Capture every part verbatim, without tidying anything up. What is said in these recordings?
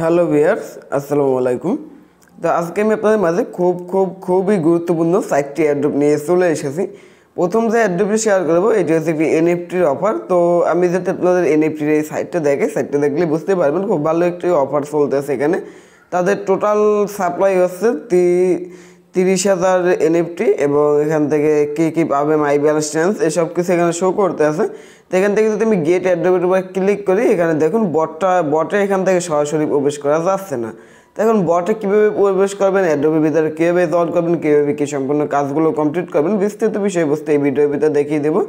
Hello viewers, আসসালামু আলাইকুম। তো আজকে আমি আপনাদের মাঝে খুব খুব খুবই গুরুত্বপূর্ণ সাইটটি এয়ারড্রপ নিয়ে চলে এসেছি। প্রথম যে এয়ারড্রপটি শেয়ার করবো এটি হচ্ছে একটি এনএফটির অফার। তো আমি যাতে আপনাদের এনএফটির এই সাইটটা দেখে সাইটটা দেখলে বুঝতে পারবেন খুব ভালো একটি অফার চলতেছে। এখানে তাদের টোটাল সাপ্লাই হচ্ছে তিরিশ হাজার এনএফটি এবং এখান থেকে কী কী পাবে, মাই ব্যালেন্স ট্রান্স এসব কিছু এখানে শো করতে আছে। তো এখান থেকে যদি আমি গেট অ্যাড্রপের উপর ক্লিক করি, এখানে দেখুন বটটা বটে এখান থেকে সরাসরি প্রবেশ করা যাচ্ছে না। এখন বটে কীভাবে প্রবেশ করবেন, অ্যাড্রপের ভিতরে কীভাবে জয়েন করবেন, কীভাবে কী সম্পূর্ণ কাজগুলো কমপ্লিট করবেন, বিস্তারিত বিষয়বস্তু এই ভিডিওর ভিতরে দেখিয়ে দেবো।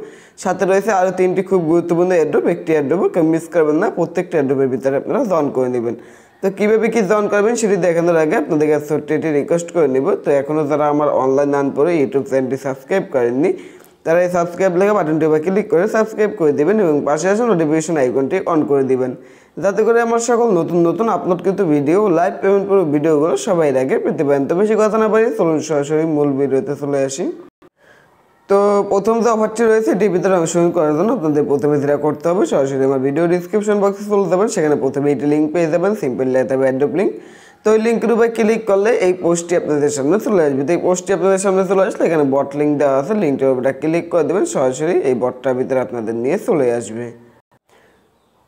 সাথে রয়েছে আরও তিনটি খুব গুরুত্বপূর্ণ অ্যাড্রপ, একটি অ্যাড্রপও কেউ মিস করবেন না, প্রত্যেকটা অ্যাড্রপের ভিতরে আপনারা জয়েন করে নেবেন। তো কীভাবে কী জয়েন করবেন সেটি দেখানোর আগে আপনাদের কাছে ছোট্ট এটি রিকোয়েস্ট করে নেব। তো এখনও যারা আমার অনলাইন নান পরে ইউটিউব চ্যানেলটি সাবস্ক্রাইব করেননি তারা এই সাবস্ক্রাইব লেখা বাটনটি বা ক্লিক করে সাবস্ক্রাইব করে দেবেন এবং পাশে আসা নোটিফিকেশন আইকনটি অন করে দেবেন, যাতে করে আমার সকল নতুন নতুন আপলোডকৃত ভিডিও লাইভ পেমেন্ট পুরো ভিডিওগুলো সবাই আগে পেতে পারেন। তো বেশি কথা না পারি, চলুন সরাসরি মূল ভিডিওতে চলে আসি। তো প্রথম যে অফারটি রয়েছে এটির ভিতরে অংশগ্রহণ করার জন্য আপনাদের প্রথমে যেটা করতে হবে, সরাসরি আমার ভিডিও ডিসক্রিপশন বক্সে চলে যাবেন। সেখানে প্রথমে এটি লিঙ্ক পেয়ে যাবেন, সিম্পল লেখা থাকবে অ্যাড্রপ লিঙ্ক। তো এই লিঙ্কের উপরে ক্লিক করলে এই পোস্টটি আপনাদের সামনে চলে আসবে। তো এই পোস্টটি আপনাদের সামনে চলে আসলে এখানে বট লিঙ্ক দেওয়া আছে, লিঙ্কটার উপরে ক্লিক করে দেবেন, সরাসরি এই বটটার ভিতরে আপনাদের নিয়ে চলে আসবে।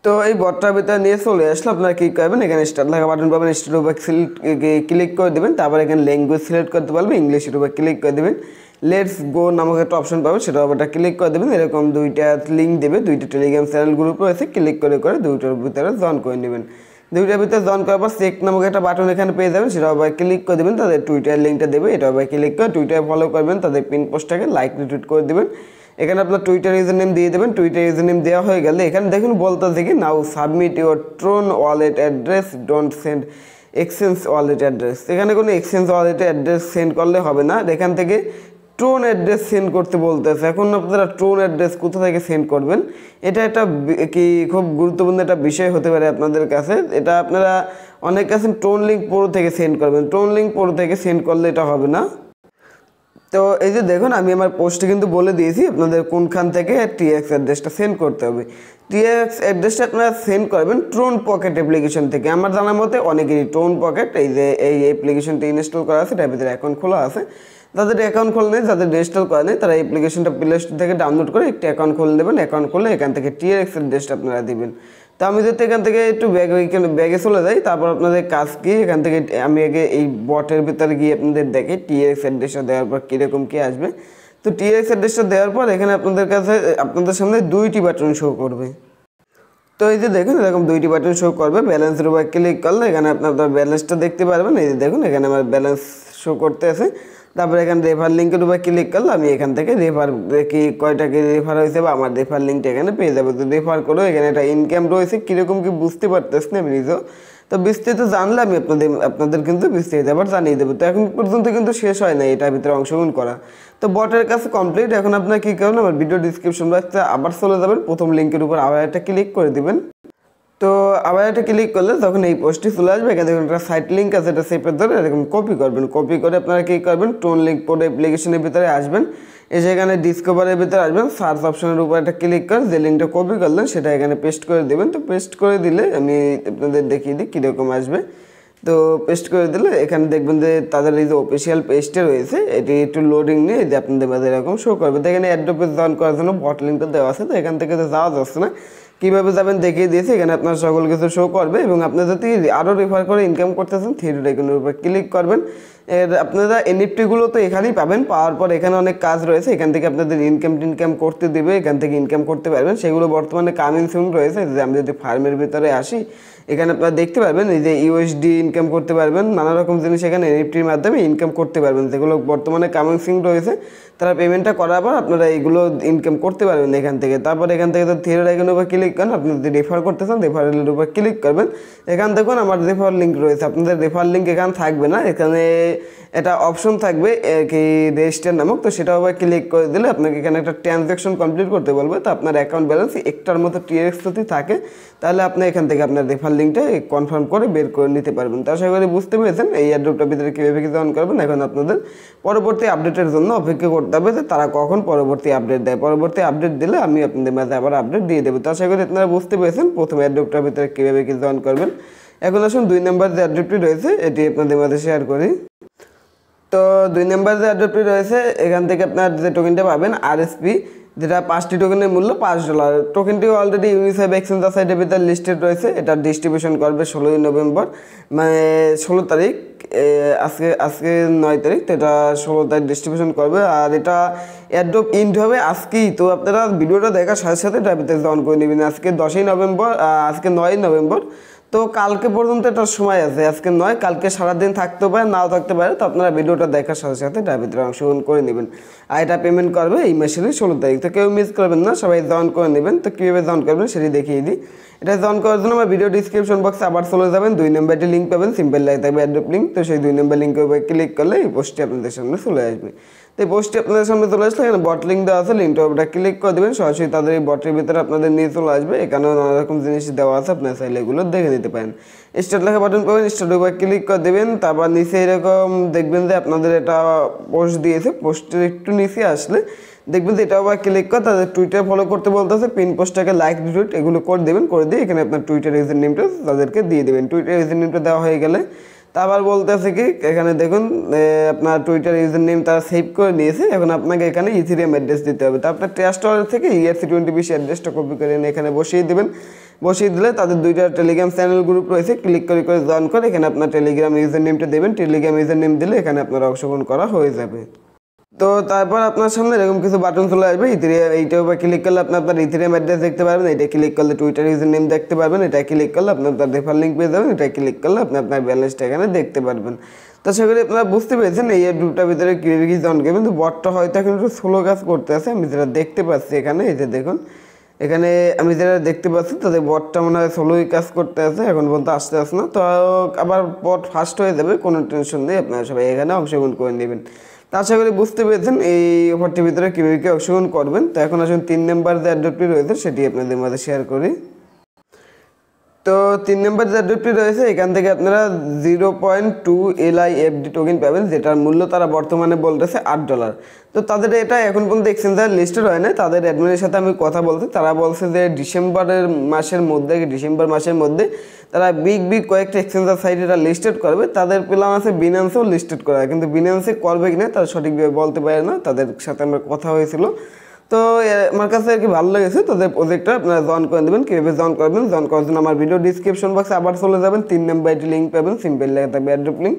তো এই বটটার ভিতরে নিয়ে চলে আসলে আপনারা কী করবেন, এখানে স্টার্ট লেখা বাটন পাবেন, স্টার্টের উপরে ক্লিক করে দেবেন। তারপর এখানে ল্যাঙ্গুয়েজ সিলেক্ট করতে পারবেন, ইংলিশের উপরে ক্লিক করে দেবেন। লেটস গো নামক একটা অপশন পাবেন, সেটার উপরটা ক্লিক করে দেবেন। এরকম দুইটা লিঙ্ক দেবে, দুইটা টেলিগ্রাম চ্যানেল গ্রুপ রয়েছে, ক্লিক করে করে দুইটার ভিতরে জয়েন করে নেবেন। দুইটার ভিতরে জয়েন করার পর চেক নামক একটা বাটন এখানে পেয়ে যাবেন, সেটা আবার ক্লিক করে দেবেন। তাদের টুইটার লিঙ্কটা দেবে, এটা আবার ক্লিক করে টুইটারে ফলো করবেন, তাদের পিন পোস্টটাকে লাইক রিটুইট করে দেবেন। এখানে আপনার টুইটার ইউজার নেম দিয়ে দেবেন। টুইটার ইউজার নেম দেওয়া হয়ে গেলে এখানে দেখুন বলতে দেখি now submit your Tron wallet address, don't send exchange wallet address. এখানে কোনো এক্সচেঞ্জ ওয়ালেট অ্যাড্রেস সেন্ড করলে হবে না, এখান থেকে ট্রন অ্যাড্রেস সেন্ড করতে বলতেছে। এখন আপনারা ট্রন অ্যাড্রেস কোথা থেকে সেন্ড করবেন এটা একটা কি খুব গুরুত্বপূর্ণ একটা বিষয় হতে পারে আপনাদের কাছে। এটা আপনারা অনেক আছেন ট্রন লিঙ্ক প্রো থেকে সেন্ড করবেন, ট্রন লিঙ্ক প্রো থেকে সেন্ড করলে এটা হবে না। তো এই যে দেখুন আমি আমার পোস্টে কিন্তু বলে দিয়েছি আপনাদের কোনখান থেকে টিআরএক্স অ্যাড্রেসটা সেন্ড করতে হবে। টিআরএক্স অ্যাড্রেসটা আপনারা সেন্ড করবেন ট্রন পকেট অ্যাপ্লিকেশন থেকে। আমার জানা মতে অনেকেরই ট্রন পকেট এই যে এই অ্যাপ্লিকেশনটি ইনস্টল করা আছে, এটার ভিতরে অ্যাকাউন্ট খোলা আছে। যাদের অ্যাকাউন্ট খোলা নেই, যাদের রেজিস্টার করা নেই, তারা অ্যাপ্লিকেশনটা প্লে স্টোর থেকে ডাউনলোড করে একটি অ্যাকাউন্ট খুলে দেবেন। অ্যাকাউন্ট খুলে এখান থেকে টিআরএক্স অ্যাড্রেসটা আপনারা দেবেন। তো আমি যদি এখান থেকে একটু ব্যাগ ব্যাগে চলে যাই, তারপর আপনাদের কাজ কি এখান থেকে আমি আগে এই বটের ভিতরে গিয়ে আপনাদের দেখে টিআরএক্স অ্যাড্রেসটা দেওয়ার পর কীরকম কী আসবে। তো টিআরএক্স অ্যাড্রেসটা দেওয়ার পর এখানে আপনাদের কাছে আপনাদের সামনে দুইটি বাটন শো করবে। তো এই যে দেখুন এরকম দুইটি বাটন শো করবে, ব্যালেন্সের উপর ক্লিক করলে এখানে আপনার আপনার ব্যালেন্সটা দেখতে পারবেন। এই যে দেখুন এখানে আমার ব্যালেন্স শো করতে আছে। তারপরে এখানে রেফার লিঙ্কের উপর ক্লিক করলে আমি এখান থেকে রেফার কি কয়টা কি রেফার হয়েছে বা আমার রেফার লিঙ্কটা এখানে পেয়ে যাবো। তো রেফার করেও এখানে একটা ইনকাম রয়েছে, কীরকম কি বুঝতে পারতেছি না আমি নিজেও। তো বিস্তারিত জানলে আমি আপনাদের আপনাদের কিন্তু বিস্তারিত আবার জানিয়ে দেবো। তো এখন পর্যন্ত কিন্তু শেষ হয় না এটার ভিতরে অংশগ্রহণ করা। তো বটের কাছে কমপ্লিট। এখন আপনার কী করবেন, আমার ভিডিও ডিসক্রিপশন বক্সে আবার চলে যাবেন, প্রথম লিঙ্কের উপর আবার একটা ক্লিক করে দেবেন। তো আবার এটা ক্লিক করলে তখন এই পোস্টটি চলে আসবে। এখানে দেখুন একটা সাইট লিঙ্ক আছে, এটা সেপের ধরে এরকম কপি করবেন। কপি করে আপনারা কী করবেন, টোন লিঙ্ক পোর্ট অ্যাপ্লিকেশনের ভিতরে আসবেন, এসে এখানে ডিসকভারের ভিতরে আসবেন, সার্চ অপশনের উপর একটা ক্লিক করে যে লিঙ্কটা কপি করলেন সেটা এখানে পেস্ট করে দেবেন। তো পেস্ট করে দিলে আমি আপনাদের দেখিয়ে দিই কীরকম আসবে। তো পেস্ট করে দিলে এখানে দেখবেন যে তাদের এই যে অফিসিয়াল পেজটা রয়েছে এটি একটু লোডিং নিয়ে যে আপনাদের মাঝে এরকম শো করবে। তো এখানে অ্যাড্রপে জয়েন করার জন্য বট লিঙ্কটা দেওয়া আছে। তো এখান থেকে তো যাওয়া যাচ্ছে না, কীভাবে যাবেন দেখিয়ে দিয়েছি। এখানে আপনার সকল কিছু শো করবে এবং আপনারা যদি আরও রেফার করে ইনকাম করতেছেন থ্রিডি আইকনের উপর ক্লিক করবেন। এর আপনারা এনএফটিগুলো তো এখানেই পাবেন, পাওয়ার পর এখানে অনেক কাজ রয়েছে, এখান থেকে আপনাদের ইনকাম টিনকাম করতে দেবে, এখান থেকে ইনকাম করতে পারবেন। সেগুলো বর্তমানে কামিং সুন রয়েছে। যে আমি যদি ফার্মের ভিতরে আসি এখানে আপনারা দেখতে পারবেন এই যে ইউএসডি ইনকাম করতে পারবেন, নানা রকম জিনিস এখানে এনএফটির মাধ্যমে ইনকাম করতে পারবেন। যেগুলো বর্তমানে কামিং সুন রয়েছে তারা পেমেন্টটা করার পর আপনারা এইগুলো ইনকাম করতে পারবেন এখান থেকে। তারপর এখান থেকে তো থ্রিডি আইকনের উপর ক্লিক করেন, আপনি যদি রেফার করতে চান রেফারেলের উপর ক্লিক করবেন। এখান দেখুন আমার রেফার লিঙ্ক রয়েছে, আপনাদের রেফার লিঙ্ক এখানে থাকবে না, এখানে এটা অপশন থাকবে কি রেজিস্টার নামক। তো সেটা আবার ক্লিক করে দিলে আপনাকে এখানে একটা ট্রানজ্যাকশন কমপ্লিট করতে বলবে। তো আপনার অ্যাকাউন্ট ব্যালেন্স একটার মতো টিআরএক্স যদি থাকে তাহলে আপনি এখান থেকে আপনার রেফার লিঙ্কটা কনফার্ম করে বের করে নিতে পারবেন। তো আশা করি বুঝতে পেরেছেন এই অ্যাড্রপটার ভিতরে কীভাবে কি জয়েন করবেন। এখন আপনাদের পরবর্তী আপডেটের জন্য অপেক্ষা করতে হবে যে তারা কখন পরবর্তী আপডেট দেয়। পরবর্তী আপডেট দিলে আমি আপনাদের মাঝে আবার আপডেট দিয়ে দেবো। তো আশা করি আপনারা বুঝতে পেরেছেন প্রথমে অ্যাড্রপটার ভিতরে কীভাবে কি জয়েন করবেন। এখন আসুন দুই নাম্বার যে অ্যাড্রপটি রয়েছে এটি আপনাদের মধ্যে শেয়ার করি। তো দুই নাম্বার যে অ্যাড্রপটি রয়েছে এখান থেকে আপনারা যে টোকেনটা পাবেন আরএসপি, যেটা পাঁচটি টোকেনের মূল্য পাঁচ ডলার। টোকেনটি অলরেডি ইউনিসেফ এক্সচেঞ্জ সাইটের ভিতরে লিস্টেড রয়েছে। এটা ডিস্ট্রিবিউশন করবে ষোলোই নভেম্বর মানে ষোলো তারিখ, আজকে আজকে নয় তারিখ, তো এটা ষোলো তারিখ ডিস্ট্রিবিউশন করবে। আর এটা এয়ারড্রপ ইন্ড হবে আজকেই, তো আপনারা ভিডিওটা দেখার সাথে সাথে এটা ভিতরে জয়েন করে নেবেন। আজকে দশই নভেম্বর আজকে নয়ই নভেম্বর তো কালকে পর্যন্ত এটা সময় আছে, আজকে নয়, কালকে সারাদিন থাকতে পারে নাও থাকতে পারে। তো আপনারা ভিডিওটা দেখার সাথে সাথে এটা ভিতরে অংশগ্রহণ করে নেবেন। আর এটা পেমেন্ট করবে এই মাসেরই ষোলো তারিখ, তো কেউ মিস করবেন না, সবাই জয়েন করে নেবেন। তো কীভাবে জয়েন করবেন সেটি দেখিয়ে দিই। এটা জয়েন করার জন্য আমার ভিডিও ডিসক্রিপশন বক্সে আবার চলে যাবেন, দুই নম্বরটি লিঙ্ক পাবেন, সিম্পল লাইক থাকবে অ্যাড্রপ লিঙ্ক। তো সেই দুই নম্বর লিঙ্কের উপরে ক্লিক করলে এই পোস্টটি আপনাদের সামনে চলে আসবে। তো এই পোস্টটি আপনাদের সামনে চলে আসলে এখানে বট লিঙ্ক দেওয়া আছে, লিঙ্কটা ওটা ক্লিক করে দেবেন, সরাসরি তাদের এই বটের ভিতরে আপনাদের নিয়ে চলে আসবে। এখানেও নানা রকম জিনিস দেওয়া আছে, আপনার চাইলে এগুলো দেখে নিতে পারেন। স্টার্ট লেখা বাটন পাবেন, স্টার্ট উপরে ক্লিক করে দেবেন। তারপর নিচে এরকম দেখবেন যে আপনাদের এটা পোস্ট দিয়েছে, পোস্টের একটু নিচে আসলে দেখবেন যে এটা আবার ক্লিক করে তাদের টুইটার ফলো করতে বলতেছে, পিন পোস্টটাকে লাইক টুইট এগুলো করে দেবেন। করে দিয়ে এখানে আপনার টুইটার ইউজার নেমটা তাদেরকে দিয়ে দেবেন। টুইটার ইউজার নেমটা দেওয়া হয়ে গেলে আবার বলতেছে কি এখানে দেখুন আপনার টুইটার ইউজার নেম তারা সেভ করে নিয়েছে, এখন আপনাকে এখানে ইথেরিয়াম অ্যাড্রেস দিতে হবে। তো আপনার ট্রাস্ট ওয়ালেট থেকে ই আর সি টোয়েন্টি অ্যাড্রেসটা কপি করে নিয়ে এখানে বসিয়ে দেবেন। বসিয়ে দিলে তাদের দুইটা টেলিগ্রাম চ্যানেল গ্রুপ রয়েছে, ক্লিক করে করে জয়েন করে এখানে আপনার টেলিগ্রাম ইউজার নেমটা দেবেন। টেলিগ্রাম ইউজার নেম দিলে এখানে আপনার অংশগ্রহণ করা হয়ে যাবে। তো তারপর আপনার সামনে এরকম কিছু বাটন চলে আসবে, ইথেরিয়াম এইটার উপর ক্লিক করলে আপনি আপনার ইথেরিয়াম অ্যাড্রেস দেখতে পারবেন, এটা ক্লিক করলে টুইটার ইউজার নেম দেখতে পারবেন, এটা ক্লিক করলে আপনি আপনার রেফার লিঙ্ক পেয়ে যাবেন, এটা ক্লিক করলে আপনি আপনার ব্যালেন্সটা এখানে দেখতে পারবেন। তো সেগুলো আপনারা বুঝতে পেরেছেন এই অ্যাড্রপটার ভিতরে কীভাবে কি জয়েন করবেন। তো বটটা হয়তো এখন একটু স্লো কাজ করতে আছে, আমি যেটা দেখতে পাচ্ছি এখানে, এই যে দেখুন এখানে আমি যারা দেখতে পাচ্ছি তাদের বটটা মনে হয় সোলোই কাজ করতে আছে, এখন পর্যন্ত আসতে আসে না। তো আবার বট ফাস্ট হয়ে যাবে, কোনো টেনশন নেই, আপনারা সবাই এখানে অংশগ্রহণ করে নেবেন। তো আশা করি বুঝতে পেরেছেন এই অফারটির ভিতরে কীভাবে কী অংশগ্রহণ করবেন। তো এখন আসুন তিন নাম্বার যে অ্যাড্রপটি রয়েছে সেটি আপনাদের মাঝে শেয়ার করি। তো তিন নম্বর যে অ্যাড্রপটি রয়েছে এখান থেকে আপনারা zero point two L I F D token পাবেন, যেটার মূল্য তারা বর্তমানে বলতেছে আট ডলার। তো তাদের এটা এখন পর্যন্ত এক্সচেঞ্জার লিস্টেড হয় না, তাদের অ্যাডমিনের সাথে আমি কথা বলছি, তারা বলছে যে ডিসেম্বরের মাসের মধ্যে ডিসেম্বর মাসের মধ্যে তারা বিগ বিগ কয়েকটা এক্সচেঞ্জার সাইট এটা লিস্টেড করবে। তাদের প্ল্যান আছে বিনান্সেও লিস্টেড করা, কিন্তু বিনান্সে করবে কিনা তারা সঠিকভাবে বলতে পারে না, তাদের সাথে আমার কথা হয়েছিল। তো আমার কাছে আর কি ভালো লেগেছে, তাদের প্রজেক্টটা আপনারা জয়েন করে দেবেন। কীভাবে জয়েন করবেন, জয়েন করার জন্য আমার ভিডিও ডিসক্রিপশন বক্সে আবার চলে যাবেন, তিন নাম্বার একটি লিঙ্ক পাবেন, সিম্পল লেখা থাকবে অ্যাড্রপ লিঙ্ক।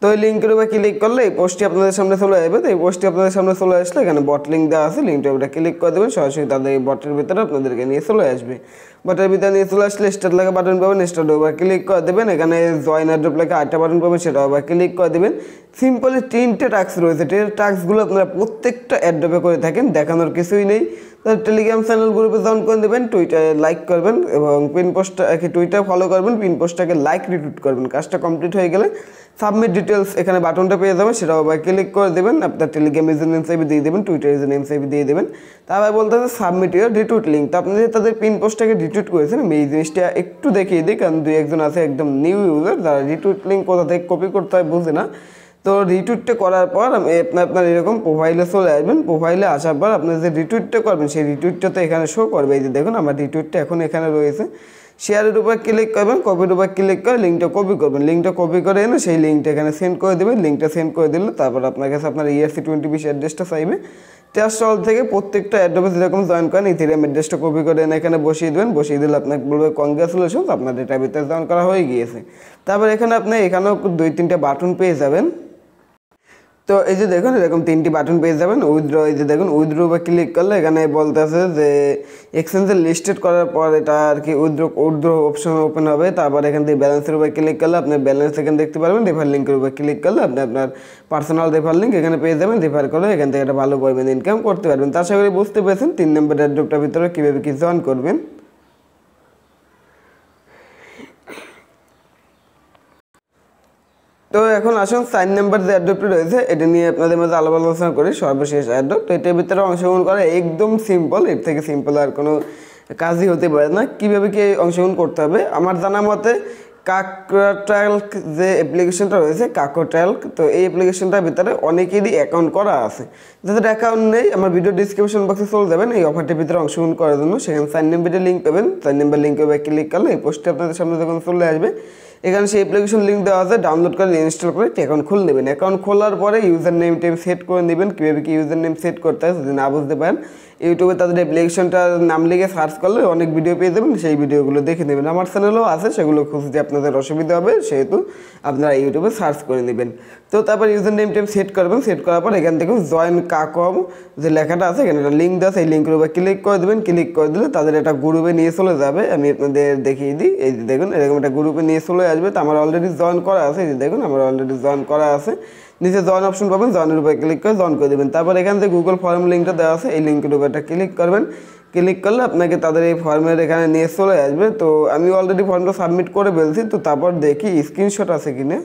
তো এই লিঙ্কের উপরে ক্লিক করলে এই পোস্টটি আপনাদের সামনে চলে আসবে। তো এই পোস্টটি আপনাদের সামনে চলে আসলে এখানে বট লিঙ্ক দেওয়া আছে, লিঙ্কটা ওটা ক্লিক করে দেবেন, সরাসরি তাদের এই বটের ভিতরে আপনাদেরকে নিয়ে চলে আসবে। বটের ভিতরে নিয়ে চলে আসলে স্টার্ট লেখা বাটন পাবেন, স্টার্ট ওভার ক্লিক করে দেবেন, এখানে জয়েন অ্যাড্রপ লেখা আটটা বাটন পাবেন, সেটা ওভার ক্লিক করে দেবেন। সিম্পলি তিনটে টাস্ক রয়েছে, টাস্কগুলো আপনারা প্রত্যেকটা অ্যাড্রপে করে থাকেন, দেখানোর কিছুই নেই। তাহলে টেলিগ্রাম চ্যানেল গ্রুপে জয়েন করে দেবেন, টুইটারে লাইক করবেন এবং পিন পোস্টটাকে টুইটার ফলো করবেন, পিন পোস্টটাকে লাইক রিটুইট করবেন। কাজটা কমপ্লিট হয়ে গেলে সাবমিট ডিটেলস এখানে বাটনটা পেয়ে যাবেন, সেটা ওভার ক্লিক করে দেবেন, আপনার টেলিগ্রাম ইউজার নেম সেভ দিয়ে দেবেন, টুইটার ইউজার নেম সেভ দিয়ে দেবেন। তারপর বলতে হবে সাবমিট ইউর রিটুইট লিঙ্ক। তো আপনি যে তাদের পিন পোস্টটাকে রিটুইট করেছেন আমি এই জিনিসটা একটু দেখিয়ে দিই, কারণ দুই একজন আছে একদম নিউ ইউজার যারা রিটুইট লিঙ্ক কোথা থেকে কপি করতে হয় বুঝে না। তো রিটুইটটা করার পর আপনি আপনার এরকম প্রোফাইলে চলে আসবেন, প্রোফাইলে আসার পর আপনি যে রিটুইটটা করবেন সেই রিটুইটটা তো এখানে শো করবে। এই যে দেখুন আমার রিটুইটটা এখন এখানে রয়েছে, শেয়ারের উপর ক্লিক করবেন, কপির উপর ক্লিক করে লিঙ্কটা কপি করবেন, লিঙ্কটা কপি করে এনে সেই লিঙ্কটা এখানে সেন্ড করে দেবেন। লিঙ্কটা সেন্ড করে দিলে তারপর আপনার কাছে আপনার ই আর সি টোয়েন্টি অ্যাড্রেসটা চাইবে। ট্রাস্ট ওয়ালেট থেকে প্রত্যেকটা অ্যাড্রপে যেরকম জয়েন করেন ইথেরিয়াম অ্যাড্রেসটা কপি করে এনে এখানে বসিয়ে দেবেন, বসিয়ে দিলে আপনাকে বলবে কনগ্রাচুলেশন আপনার ডেটার ভিতরে জয়েন করা হয়ে গিয়েছে। তারপর এখানে আপনি এখানেও দুই তিনটা বাটন পেয়ে যাবেন। তো এই যে দেখুন এরকম তিনটি বাটন পেয়ে যাবেন, উইথড্র, এই যে দেখুন উইথড্র বা ক্লিক করলে এখানে বলতে আছে যে এক্সচেঞ্জে লিস্টেড করার পর এটা আর কি উইথড্র উইথড্র অপশন ওপেন হবে। তারপর এখান থেকে ব্যালেন্সের উপর ক্লিক করলে আপনার ব্যালেন্স এখানে দেখতে পারবেন, রেফার লিঙ্কের উপর ক্লিক করলে আপনি আপনার পার্সোনাল রেফার লিঙ্ক এখানে পেয়ে যাবেন, রেফার করে এখান থেকে একটা ভালো পরিমাণে ইনকাম করতে পারবেন। তার সাথে বুঝতে পেরেছেন তিন নম্বর অ্যাড্রপটার ভিতরে কীভাবে কি জয়েন করবেন। তো এখন আসুন চার নাম্বার যে অ্যাড্রপটি রয়েছে এটা নিয়ে আপনাদের মাঝে আলাপ আলোচনা করি, সর্বশেষ অ্যাড্রপ। তো এটার ভিতরে অংশগ্রহণ করা একদম সিম্পল, এর থেকে সিম্পল আর কোনো কাজই হতে পারে না। কীভাবে কি অংশগ্রহণ করতে হবে, আমার জানা মতে কাকোটাল্ক যে অ্যাপ্লিকেশনটা রয়েছে কাকোটাল্ক, তো এই অ্যাপ্লিকেশনটার ভিতরে অনেকেরই অ্যাকাউন্ট করা আছে, যাদের অ্যাকাউন্ট নেই আমার ভিডিও ডিসক্রিপশন বক্সে চলে যাবেন এই অফারটির ভিতরে অংশগ্রহণ করার জন্য। সেখানে চার নাম্বারের লিঙ্ক পাবেন, চার নাম্বার লিঙ্কের উপরে ক্লিক করলে এই পোস্টটি আপনাদের সামনে যখন চলে আসবে এখানে সেই অ্যাপ্লিকেশন লিংক দেওয়া আছে, ডাউনলোড করে ইনস্টল করে অ্যাকাউন্ট খুলে নেবেন। অ্যাকাউন্ট খোলার পরে ইউজার নেম টেম সেট করে নেবেন, কীভাবে কি ইউজার নেম সেট করতে হয় যদি না বুঝতে পারেন ইউটিউবে তাদের অ্যাপ্লিকেশনটার নাম লিখে সার্চ করলে অনেক ভিডিও পেয়ে যাবেন, সেই ভিডিওগুলো দেখে নেবেন। আমার চ্যানেলও আছে, সেগুলো খুঁজতে আপনাদের অসুবিধা হবে সেহেতু আপনারা ইউটিউবে সার্চ করে নেবেন। তো তারপর ইউজার নেম টেম সেট করবেন, সেট করার পর এখান থেকে জয়েন কাকম যে লেখাটা আছে এখানে একটা লিঙ্ক দেওয়া আছে, এই লিঙ্কের উপর ক্লিক করে দেবেন। ক্লিক করে দিলে তাদের একটা গ্রুপে নিয়ে চলে যাবে। আমি আপনাদের দেখিয়ে দিই, এই যে দেখুন এরকম একটা গ্রুপে নিয়ে চলে আসবে। তো আমার অলরেডি জয়েন করা আছে, এই যে দেখুন আমার অলরেডি জয়েন করা আছে। নিচে জয়েন অপশন পাবেন, জয়েনের উপরে ক্লিক করে জয়েন করে দেবেন। তারপর এখান থেকে গুগল ফর্ম লিঙ্কটা দেওয়া আছে, এই লিঙ্কের উপর একটা ক্লিক করবেন। ক্লিক করলে আপনাকে তাদের এই ফর্মের এখানে নিয়ে চলে আসবে। তো আমি অলরেডি ফর্মটা সাবমিট করে ফেলছি। তো তারপর দেখি স্ক্রিনশট আছে কিনা,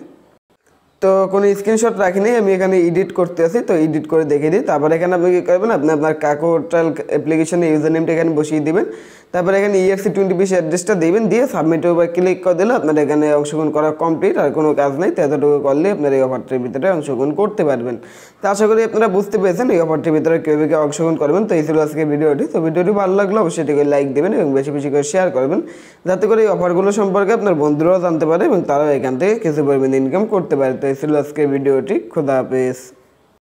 তো কোনো স্ক্রিনশট রাখিনি, আমি এখানে এডিট করতে আসি। তো এডিট করে দেখে দিই। তারপর এখানে আপনি কী করবেন, আপনি আপনার কাকোটাল অ্যাপ্লিকেশনে ইউজার নেমটা এখানে বসিয়ে দেবেন। তারপরে এখানে ই আর সি টোয়েন্টি বেশি অ্যাড্রেসটা দেবেন, দিয়ে সাবমিটের উপর ক্লিক করে দিলে আপনার এখানে অংশগ্রহণ করা কমপ্লিট, আর কোনো কাজ নেই। তো এতটুকু করলে আপনার এই অফারটির ভিতরে অংশগ্রহণ করতে পারবেন। তো আশা করি আপনারা বুঝতে পেরেছেন এই অফারটির ভিতরে কেউ কেউ অংশগ্রহণ করবেন। তো এই ছিল আজকে ভিডিওটি। তো ভিডিওটি ভালো লাগলে অবশ্যই এটিকে লাইক দেবেন এবং বেশি বেশি করে শেয়ার করবেন, যাতে করে এই অফারগুলো সম্পর্কে আপনার বন্ধুরাও জানতে পারে এবং তারাও এখান থেকে কিছু পরিমাণে ইনকাম করতে পারে। তো এই ছিল আজকের ভিডিওটি। খোদা হাফেজ।